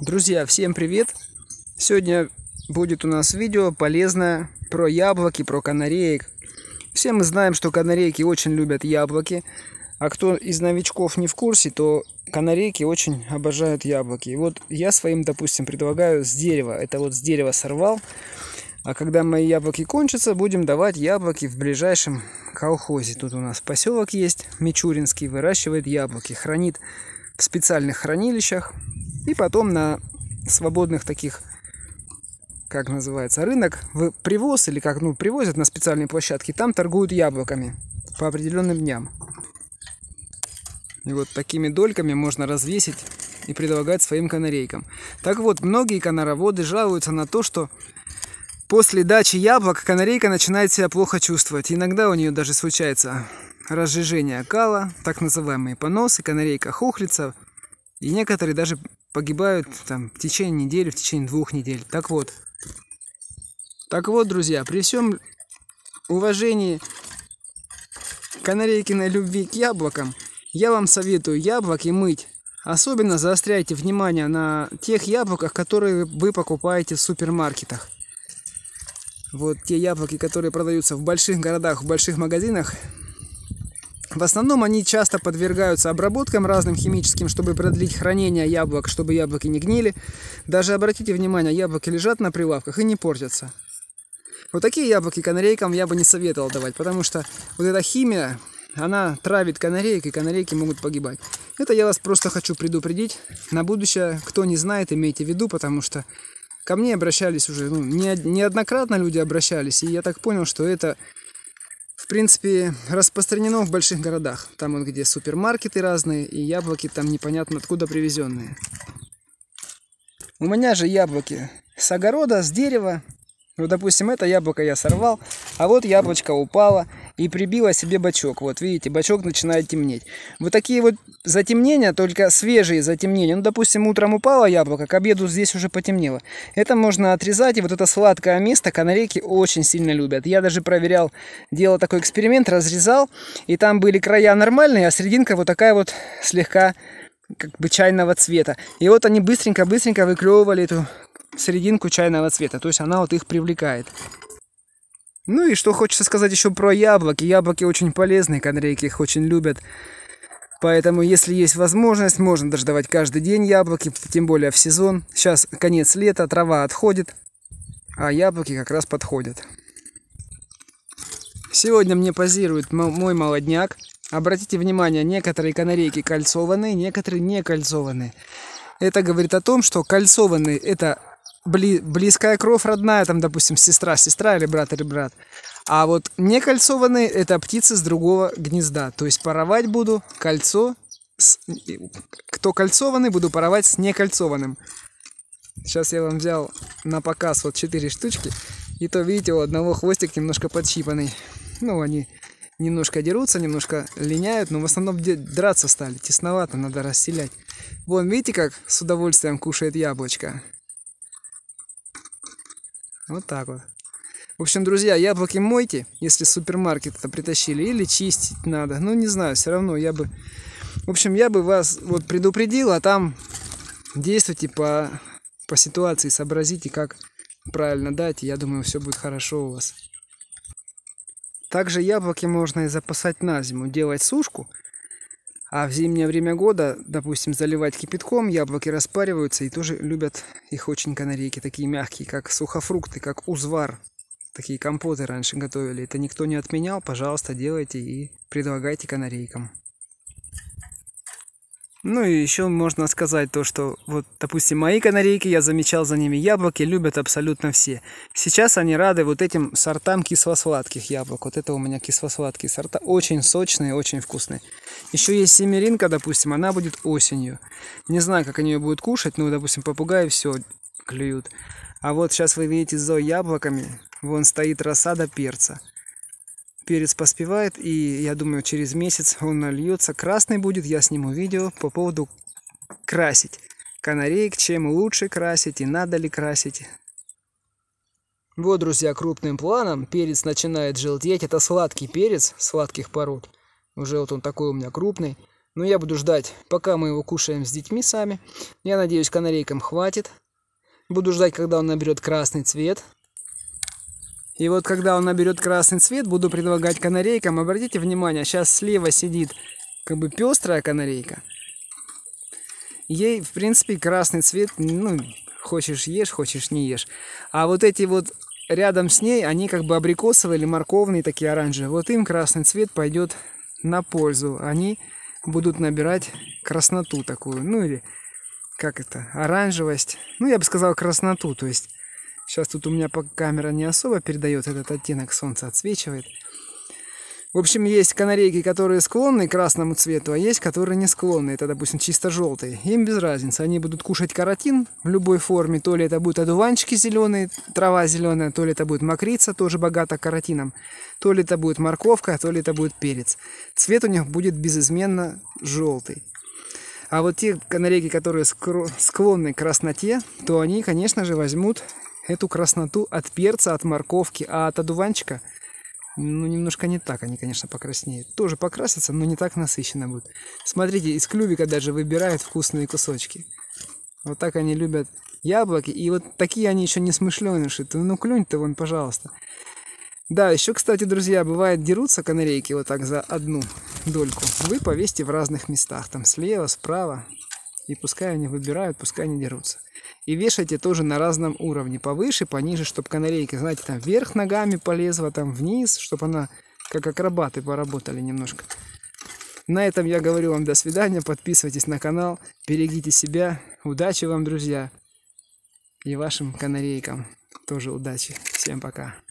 Друзья, всем привет! Сегодня будет у нас видео полезное про яблоки, про канареек. Все мы знаем, что канарейки очень любят яблоки. А кто из новичков не в курсе, то канарейки очень обожают яблоки. И вот я своим, допустим, предлагаю с дерева. Это вот с дерева сорвал. А когда мои яблоки кончатся, будем давать яблоки в ближайшем колхозе. Тут у нас поселок есть, Мичуринский, выращивает яблоки. Хранит в специальных хранилищах. И потом на свободных таких, как называется, рынок, привоз или как, ну, привозят на специальные площадки. Там торгуют яблоками по определенным дням. И вот такими дольками можно развесить и предлагать своим канарейкам. Так вот, многие канароводы жалуются на то, что после дачи яблок канарейка начинает себя плохо чувствовать. Иногда у нее даже случается разжижение кала, так называемые поносы, канарейка хохлится. И некоторые даже погибают там в течение недели, в течение 2 недель. Так вот, друзья, при всем уважении канарейкиной любви к яблокам, я вам советую яблоки мыть. Особенно заостряйте внимание на тех яблоках, которые вы покупаете в супермаркетах. Вот те яблоки, которые продаются в больших городах, в больших магазинах, в основном они часто подвергаются обработкам разным химическим, чтобы продлить хранение яблок, чтобы яблоки не гнили. Даже обратите внимание, яблоки лежат на прилавках и не портятся. Вот такие яблоки канарейкам я бы не советовал давать, потому что вот эта химия, она травит канареек, и канарейки могут погибать. Это я вас просто хочу предупредить. На будущее, кто не знает, имейте в виду, потому что ко мне обращались уже, неоднократно люди обращались, и я так понял, что это... в принципе, распространено в больших городах. Там вот где супермаркеты разные, и яблоки там непонятно откуда привезенные. У меня же яблоки с огорода, с дерева. Ну, допустим, это яблоко я сорвал, а вот яблочко упало и прибило себе бочок. Вот, видите, бочок начинает темнеть. Вот такие вот затемнения, только свежие затемнения. Ну, допустим, утром упало яблоко, к обеду здесь уже потемнело. Это можно отрезать, и вот это сладкое место канарейки очень сильно любят. Я даже проверял, делал такой эксперимент, разрезал, и там были края нормальные, а серединка вот такая вот слегка как бы чайного цвета. И вот они быстренько-быстренько выклевывали эту серединку чайного цвета, то есть она вот их привлекает. Ну и что хочется сказать еще про яблоки. Яблоки очень полезные, канарейки их очень любят. Поэтому, если есть возможность, можно даже давать каждый день яблоки, тем более в сезон. Сейчас конец лета, трава отходит, а яблоки как раз подходят. Сегодня мне позирует мой молодняк. Обратите внимание, некоторые канарейки кольцованные, некоторые не кольцованные. Это говорит о том, что кольцованные — это близкая кровь родная, там, допустим, сестра-сестра или брат, а вот некольцованные — это птицы с другого гнезда, то есть паровать буду кольцо, кто кольцованный, буду паровать с некольцованным. Сейчас я вам взял на показ вот 4 штучки, и то, видите, у одного хвостик немножко подщипанный, ну, они немножко дерутся, немножко линяют, но в основном драться стали, тесновато, надо расселять. Вон, видите, как с удовольствием кушает яблочко. Вот так вот. В общем, друзья, яблоки мойте, если супермаркет это притащили, или чистить надо. Ну, не знаю, все равно я бы... В общем, я бы вас вот предупредил, а там действуйте по ситуации, сообразите, как правильно дать, и я думаю, все будет хорошо у вас. Также яблоки можно и запасать на зиму, делать сушку, а в зимнее время года, допустим, заливать кипятком, яблоки распариваются, и тоже любят их очень канарейки, такие мягкие, как сухофрукты, как узвар. Такие компоты раньше готовили, это никто не отменял, пожалуйста, делайте и предлагайте канарейкам. Ну и еще можно сказать то, что вот, допустим, мои канарейки, я замечал за ними, яблоки любят абсолютно все. Сейчас они рады вот этим сортам кисло-сладких яблок. Вот это у меня кисло-сладкие сорта, очень сочные, очень вкусные. Еще есть семеринка, допустим, она будет осенью. Не знаю, как они ее будут кушать, но, допустим, попугаи все клюют. А вот сейчас вы видите за яблоками, вон стоит рассада перца. Перец поспевает, и я думаю, через месяц он нальется. Красный будет, я сниму видео по поводу красить канареек, чем лучше красить и надо ли красить. Вот, друзья, крупным планом перец начинает желтеть. Это сладкий перец сладких пород. Уже вот он такой у меня крупный. Но я буду ждать, пока мы его кушаем с детьми сами. Я надеюсь, канарейкам хватит. Буду ждать, когда он наберет красный цвет. И вот когда он наберет красный цвет, буду предлагать канарейкам. Обратите внимание, сейчас слева сидит как бы пестрая канарейка. Ей, в принципе, красный цвет, ну, хочешь ешь, хочешь не ешь. А вот эти вот рядом с ней, они как бы абрикосовые или морковные, такие оранжевые. Вот им красный цвет пойдет на пользу. Они будут набирать красноту такую, ну или как это, оранжевость. Ну, я бы сказал красноту, то есть сейчас тут у меня камера не особо передает этот оттенок, солнце отсвечивает. В общем, есть канарейки, которые склонны к красному цвету, а есть, которые не склонны. Это, допустим, чисто желтые. Им без разницы. Они будут кушать каротин в любой форме. То ли это будут одуванчики зеленые, трава зеленая, то ли это будет мокрица, тоже богата каротином, то ли это будет морковка, то ли это будет перец. Цвет у них будет безызменно желтый. А вот те канарейки, которые склонны к красноте, то они, конечно же, возьмут эту красноту от перца, от морковки, а от одуванчика... Ну, немножко не так они, конечно, покраснеют. Тоже покрасятся, но не так насыщенно будут. Смотрите, из клювика даже выбирают вкусные кусочки. Вот так они любят яблоки. И вот такие они еще не смышленыши. Ну, клюнь-то вон, пожалуйста. Да, еще, кстати, друзья, бывает дерутся канарейки вот так за одну дольку. Вы повесьте в разных местах. Там слева, справа. И пускай они выбирают, пускай они дерутся. И вешайте тоже на разном уровне. Повыше, пониже, чтобы канарейка, знаете, там вверх ногами полезла, там вниз, чтобы она как акробаты поработали немножко. На этом я говорю вам до свидания. Подписывайтесь на канал, берегите себя. Удачи вам, друзья. И вашим канарейкам тоже удачи. Всем пока.